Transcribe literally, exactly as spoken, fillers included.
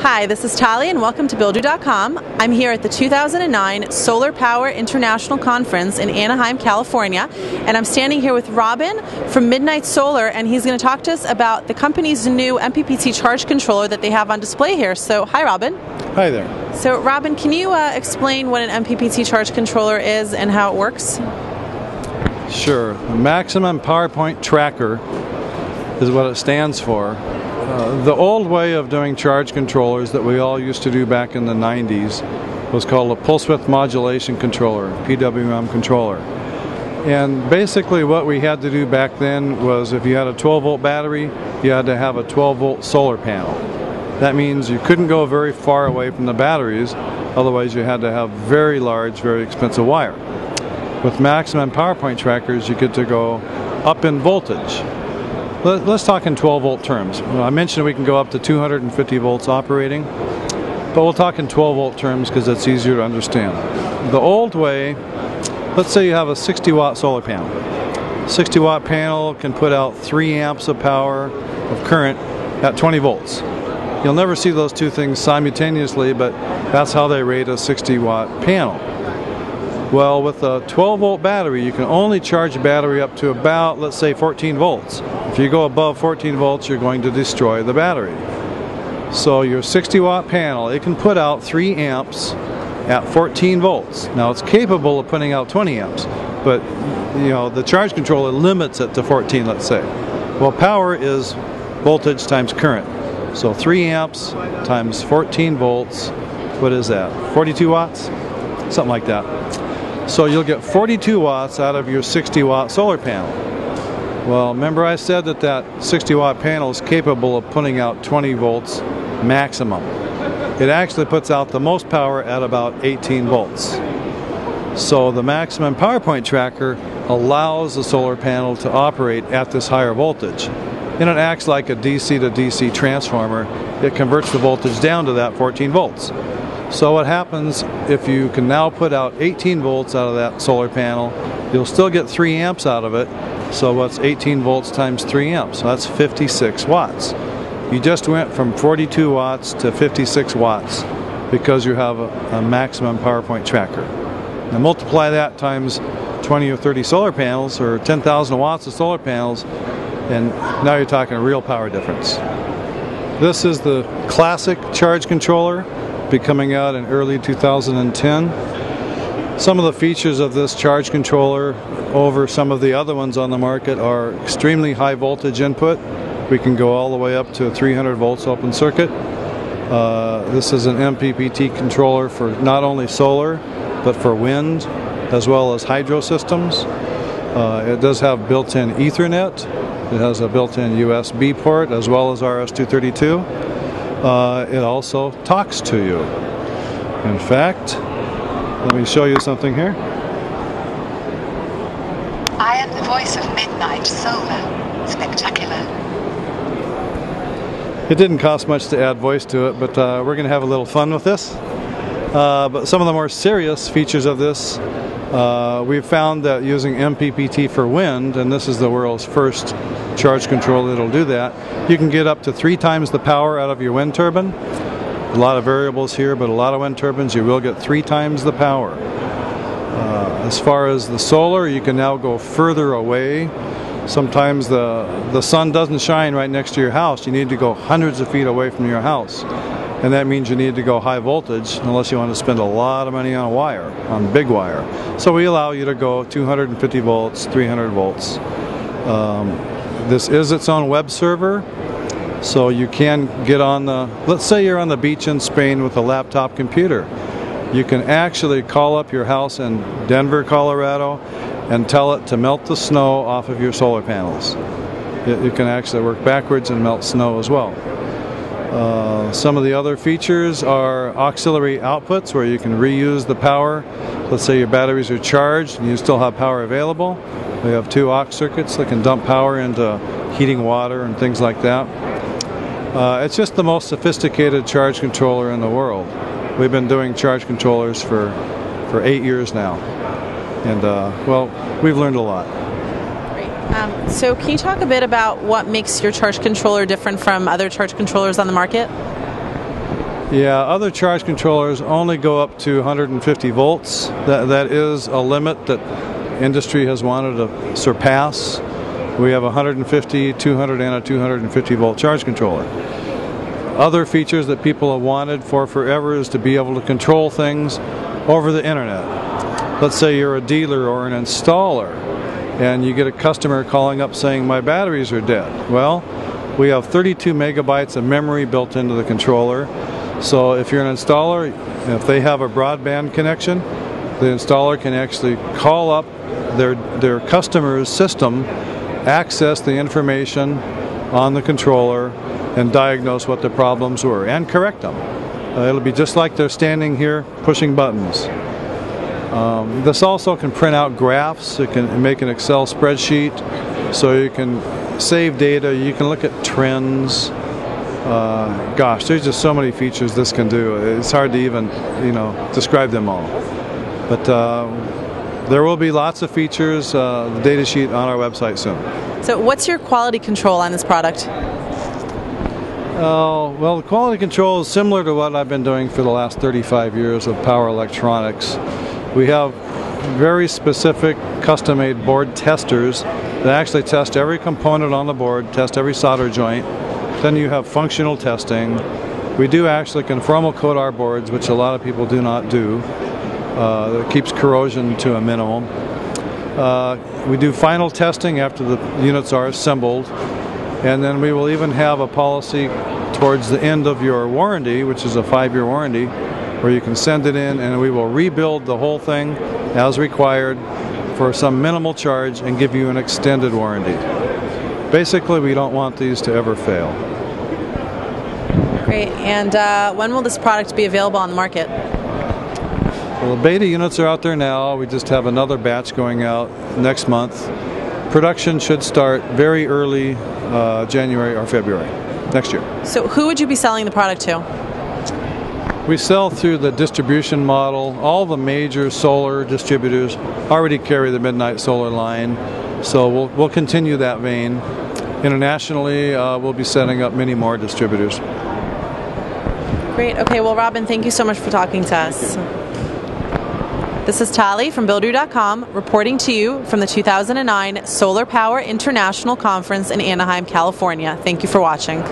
Hi, this is Tali and welcome to buildaroo dot com. I'm here at the two thousand nine Solar Power International Conference in Anaheim, California, and I'm standing here with Robin from MidNite Solar, and he's going to talk to us about the company's new M P P T charge controller that they have on display here. So, hi Robin. Hi there. So, Robin, can you uh, explain what an M P P T charge controller is and how it works? Sure. The maximum power point tracker is what it stands for. Uh, the old way of doing charge controllers that we all used to do back in the nineties was called a pulse width modulation controller, P W M controller. And basically what we had to do back then was if you had a twelve volt battery, you had to have a twelve volt solar panel. That means you couldn't go very far away from the batteries, otherwise you had to have very large, very expensive wire. With maximum power point trackers, you get to go up in voltage. Let's talk in twelve volt terms. Well, I mentioned we can go up to two hundred fifty volts operating, but we'll talk in twelve volt terms because it's easier to understand. The old way, let's say you have a sixty watt solar panel. sixty watt panel can put out three amps of power of current at twenty volts. You'll never see those two things simultaneously, but that's how they rate a sixty watt panel. Well, with a twelve volt battery, you can only charge a battery up to about, let's say, fourteen volts. If you go above fourteen volts, you're going to destroy the battery. So your sixty watt panel, it can put out three amps at fourteen volts. Now it's capable of putting out twenty amps, but you know the charge controller limits it to fourteen, let's say. Well, power is voltage times current. So three amps times fourteen volts, what is that? forty-two watts? Something like that. So you'll get forty-two watts out of your sixty watt solar panel. Well, remember I said that that sixty watt panel is capable of putting out twenty volts maximum. It actually puts out the most power at about eighteen volts. So the maximum power point tracker allows the solar panel to operate at this higher voltage. And it acts like a D C to D C transformer. It converts the voltage down to that fourteen volts. So what happens if you can now put out eighteen volts out of that solar panel, you'll still get three amps out of it. So what's eighteen volts times three amps? So that's fifty-six watts. You just went from forty-two watts to fifty-six watts because you have a, a maximum power point tracker. Now multiply that times twenty or thirty solar panels or ten thousand watts of solar panels, and now you're talking a real power difference. This is the classic charge controller, be coming out in early two thousand ten. Some of the features of this charge controller over some of the other ones on the market are extremely high voltage input. We can go all the way up to three hundred volts open circuit. Uh, this is an M P P T controller for not only solar, but for wind, as well as hydro systems. Uh, it does have built-in Ethernet. It has a built-in U S B port, as well as R S two thirty-two. Uh, it also talks to you. In fact, let me show you something here. I am the voice of MidNite Solar. Spectacular. It didn't cost much to add voice to it, but uh, we're going to have a little fun with this. Uh, but some of the more serious features of this, uh, we've found that using M P P T for wind, and this is the world's first charge controller that'll do that, you can get up to three times the power out of your wind turbine. A lot of variables here, but a lot of wind turbines, you will get three times the power. Uh, as far as the solar, you can now go further away. Sometimes the, the sun doesn't shine right next to your house. You need to go hundreds of feet away from your house. And that means you need to go high voltage, unless you want to spend a lot of money on a wire, on big wire. So we allow you to go two hundred fifty volts, three hundred volts. Um, this is its own web server. So you can get on the, let's say you're on the beach in Spain with a laptop computer. You can actually call up your house in Denver, Colorado, and tell it to melt the snow off of your solar panels. It, you can actually work backwards and melt snow as well. Uh, some of the other features are auxiliary outputs where you can reuse the power. Let's say your batteries are charged and you still have power available. We have two aux circuits that can dump power into heating water and things like that. Uh, it's just the most sophisticated charge controller in the world. We've been doing charge controllers for, for eight years now. And, uh, well, we've learned a lot. Great. Um, so can you talk a bit about what makes your charge controller different from other charge controllers on the market? Yeah, other charge controllers only go up to one hundred fifty volts. That, that is a limit that industry has wanted to surpass. We have a one hundred fifty, two hundred, and a two hundred fifty volt charge controller. Other features that people have wanted for forever is to be able to control things over the internet. Let's say you're a dealer or an installer and you get a customer calling up saying my batteries are dead. Well, we have thirty-two megabytes of memory built into the controller. So if you're an installer, if they have a broadband connection, the installer can actually call up their, their customer's system, access the information on the controller, and diagnose what the problems were, and correct them. Uh, it'll be just like they're standing here pushing buttons. Um, this also can print out graphs. It can make an Excel spreadsheet, so you can save data, you can look at trends. Uh, gosh, there's just so many features this can do. It's hard to even, you know, describe them all. But uh, there will be lots of features, uh, the data sheet on our website soon. So what's your quality control on this product? Uh, well, the quality control is similar to what I've been doing for the last thirty-five years of power electronics. We have very specific custom-made board testers that actually test every component on the board, test every solder joint. Then you have functional testing. We do actually conformal coat our boards, which a lot of people do not do. Uh, it keeps corrosion to a minimum. Uh, we do final testing after the units are assembled. And then we will even have a policy towards the end of your warranty, which is a five-year warranty, where you can send it in and we will rebuild the whole thing as required for some minimal charge and give you an extended warranty. Basically, we don't want these to ever fail. Great. And uh, when will this product be available on the market? Well, the beta units are out there now. We just have another batch going out next month. Production should start very early uh, January or February next year. So who would you be selling the product to? We sell through the distribution model. All the major solar distributors already carry the MidNite Solar line. So we'll, we'll continue that vein. Internationally, uh, we'll be setting up many more distributors. Great. Okay, well, Robin, thank you so much for talking to us. This is Tali from buildaroo dot com reporting to you from the two thousand nine Solar Power International Conference in Anaheim, California. Thank you for watching.